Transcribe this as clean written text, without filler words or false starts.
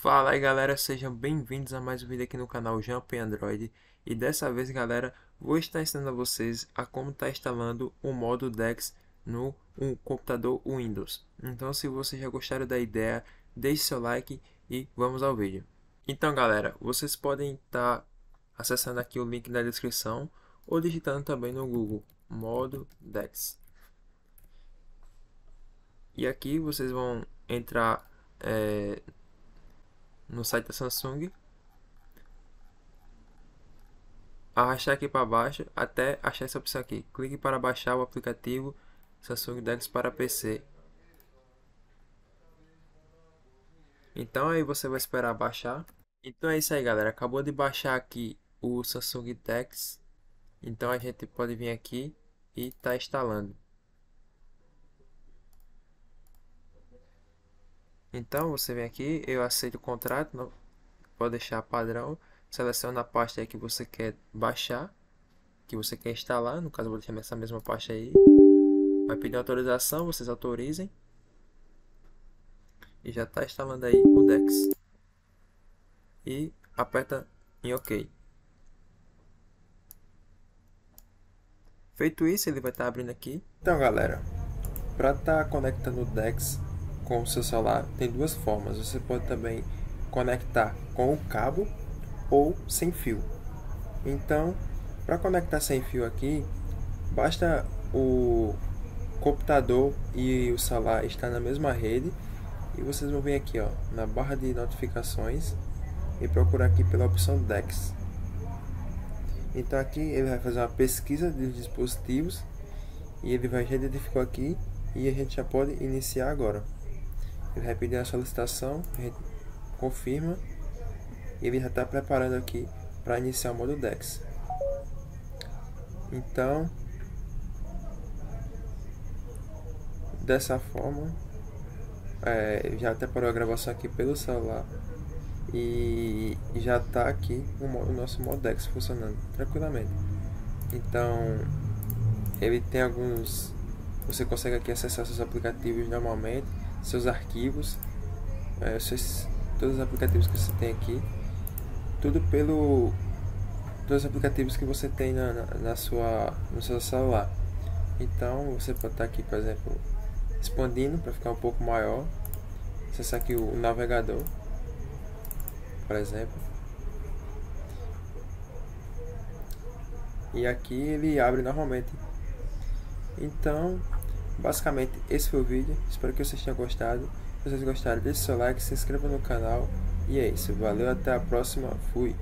Fala aí galera, sejam bem-vindos a mais um vídeo aqui no canal Jump Android. E dessa vez galera, vou estar ensinando a vocês a como está instalando o modo DeX no computador Windows. Então se vocês já gostaram da ideia, deixe seu like e vamos ao vídeo. Então galera, vocês podem estar acessando aqui o link da descrição ou digitando também no Google, modo DeX. E aqui vocês vão entrar no site da Samsung, arrastar aqui para baixo até achar essa opção aqui. Clique para baixar o aplicativo Samsung DeX para PC. Então aí você vai esperar baixar. Então é isso aí galera, acabou de baixar aqui o Samsung DeX. Então a gente pode vir aqui e tá instalando. Então você vem aqui, eu aceito o contrato, não, pode deixar padrão, seleciona a pasta aí que você quer baixar, que você quer instalar, no caso eu vou deixar essa mesma pasta aí. Vai pedir autorização, vocês autorizem. E já está instalando aí o DeX. E aperta em OK. Feito isso, ele vai estar abrindo aqui. Então galera, para estar conectando o DeX com o seu celular, tem duas formas. Você pode também conectar com o cabo ou sem fio. Então, para conectar sem fio aqui, basta o computador e o celular estar na mesma rede. E vocês vão vir aqui ó, na barra de notificações e procurar aqui pela opção DeX. Então aqui ele vai fazer uma pesquisa dos dispositivos e ele vai já identificar aqui e a gente já pode iniciar agora. Ele vai pedir a solicitação, a gente confirma e ele já está preparando aqui para iniciar o modo DeX. Então, dessa forma, já até parou a gravação aqui pelo celular e já está aqui o nosso modo DeX funcionando tranquilamente. Então, ele tem alguns, você consegue aqui acessar seus aplicativos normalmente, seus arquivos, todos os aplicativos que você tem aqui, todos os aplicativos que você tem no seu celular. Então você pode estar aqui, por exemplo, expandindo para ficar um pouco maior, acessar aqui o navegador, por exemplo, e aqui ele abre normalmente. Então basicamente esse foi o vídeo, espero que vocês tenham gostado. Se vocês gostaram, deixe seu like, se inscreva no canal e é isso, valeu, até a próxima, fui!